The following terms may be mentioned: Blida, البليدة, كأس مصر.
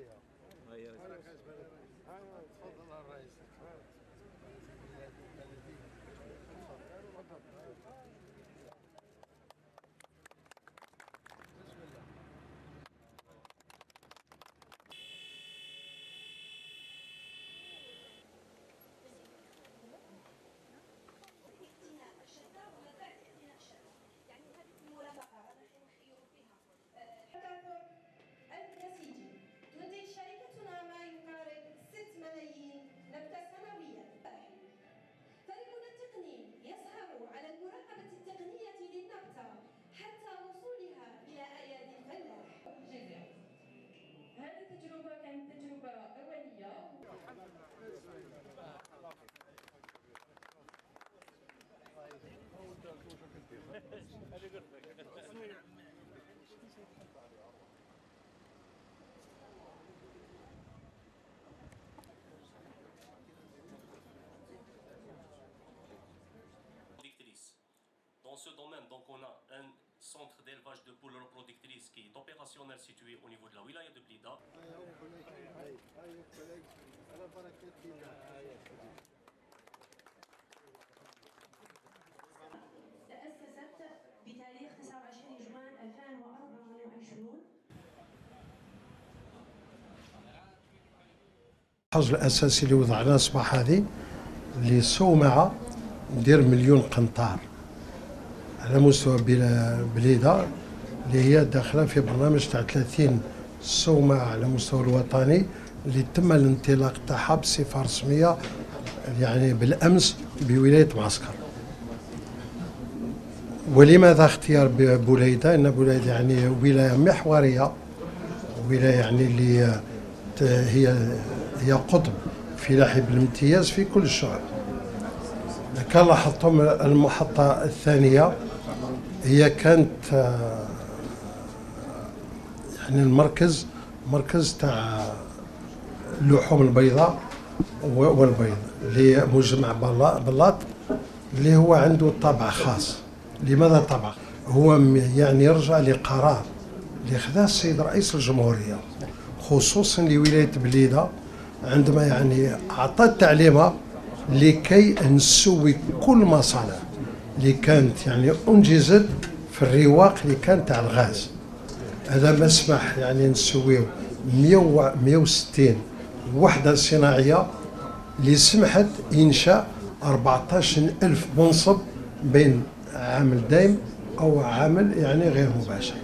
فيها. هيا انا كسبان. تفضل على الرئيس. بسم الله. Productrice. Dans ce domaine, donc on a un centre d'élevage de poules reproductrices qui est opérationnel situé au niveau de la wilaya de Blida. تأسست بتاريخ 29 جوان 2024. الحجر الأساسي اللي وضعناه الصباح هذه اللي صومعة ندير مليون قنطار على مستوى بليدة اللي هي داخله في برنامج تاع 30 صومعة على مستوى الوطني اللي تم الانطلاق تاعها بصفه رسميه يعني بالامس بولايه معسكر. ولماذا اختيار بوليدة؟ ان بوليدة يعني ولايه محوريه، ولايه يعني اللي هي قطب فلاحي بالامتياز في كل الشعب. كان لاحظتم المحطه الثانيه هي كانت يعني مركز تاع اللحوم البيضاء والبيض اللي مجمع بلاط اللي هو عنده طابع خاص. لماذا طابع؟ هو يعني يرجع لقرار اللي خذاه السيد رئيس الجمهوريه خصوصا لولايه بليده عندما يعني اعطى التعليمه لكي نسوي كل مصانع اللي كانت يعني انجزت في الرواق اللي كان تاع الغاز. هذا ما سمح يعني نسويو 160 وحده صناعيه اللي سمحت انشاء 14000 منصب بين عامل دائم او عامل يعني غير مباشر.